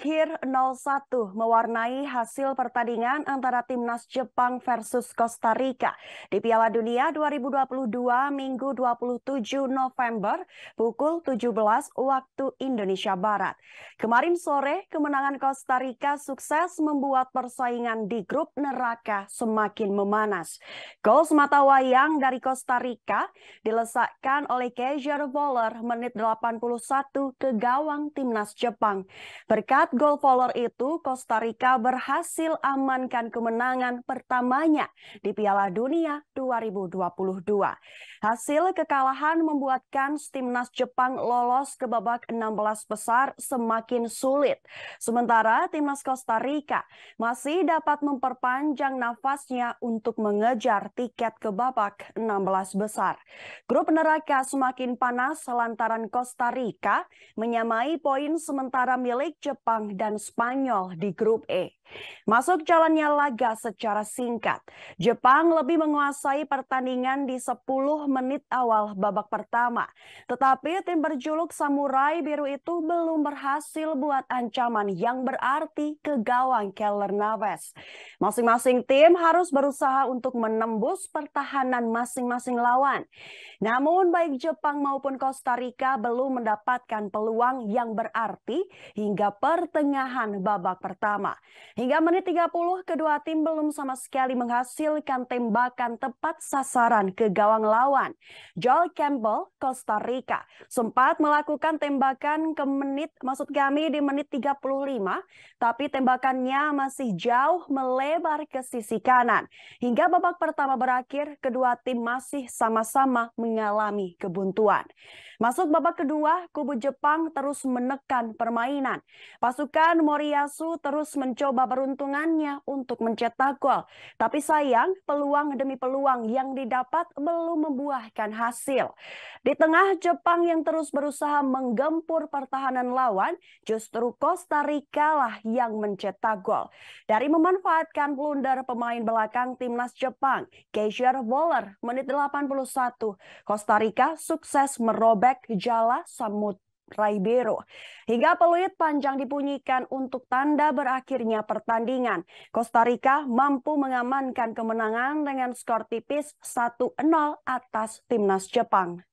terakhir 0-1 mewarnai hasil pertandingan antara timnas Jepang versus Kosta Rika di Piala Dunia 2022 Minggu 27 November pukul 17 waktu Indonesia Barat. Kemarin sore, kemenangan Kosta Rika sukses membuat persaingan di grup neraka semakin memanas. Gol semata wayang dari Kosta Rika dilesakkan oleh Keysher Fuller menit 81 ke gawang timnas Jepang. Berkat gol Fuller itu, Kosta Rika berhasil amankan kemenangan pertamanya di Piala Dunia 2022. Hasil kekalahan membuat kans timnas Jepang lolos ke babak 16 besar semakin sulit. Sementara timnas Kosta Rika masih dapat memperpanjang nafasnya untuk mengejar tiket ke babak 16 besar. Grup neraka semakin panas lantaran Kosta Rika menyamai poin sementara milik Jepang dan Spanyol di Grup E. Masuk jalannya laga secara singkat. Jepang lebih menguasai pertandingan di 10 menit awal babak pertama. Tetapi tim berjuluk Samurai Biru itu belum berhasil buat ancaman yang berarti ke gawang Keylor Navas. Masing-masing tim harus berusaha untuk menembus pertahanan masing-masing lawan. Namun baik Jepang maupun Kosta Rika belum mendapatkan peluang yang berarti hingga pertengahan babak pertama. Hingga menit 30, kedua tim belum sama sekali menghasilkan tembakan tepat sasaran ke gawang lawan. Joel Campbell, Kosta Rika, sempat melakukan tembakan di menit 35, tapi tembakannya masih jauh melebar ke sisi kanan. Hingga babak pertama berakhir, kedua tim masih sama-sama mengalami kebuntuan. Masuk babak kedua, kubu Jepang terus menekan permainan. Pasukan Moriyasu terus mencoba peruntungannya untuk mencetak gol. Tapi sayang, peluang demi peluang yang didapat belum membuahkan hasil. Di tengah Jepang yang terus berusaha menggempur pertahanan lawan, justru Kosta Rika lah yang mencetak gol. Dari memanfaatkan blunder pemain belakang timnas Jepang, Keysher Fuller menit 81, Kosta Rika sukses merobek jala Samurai Biru. Hingga peluit panjang dibunyikan untuk tanda berakhirnya pertandingan, Kosta Rika mampu mengamankan kemenangan dengan skor tipis 1-0 atas timnas Jepang.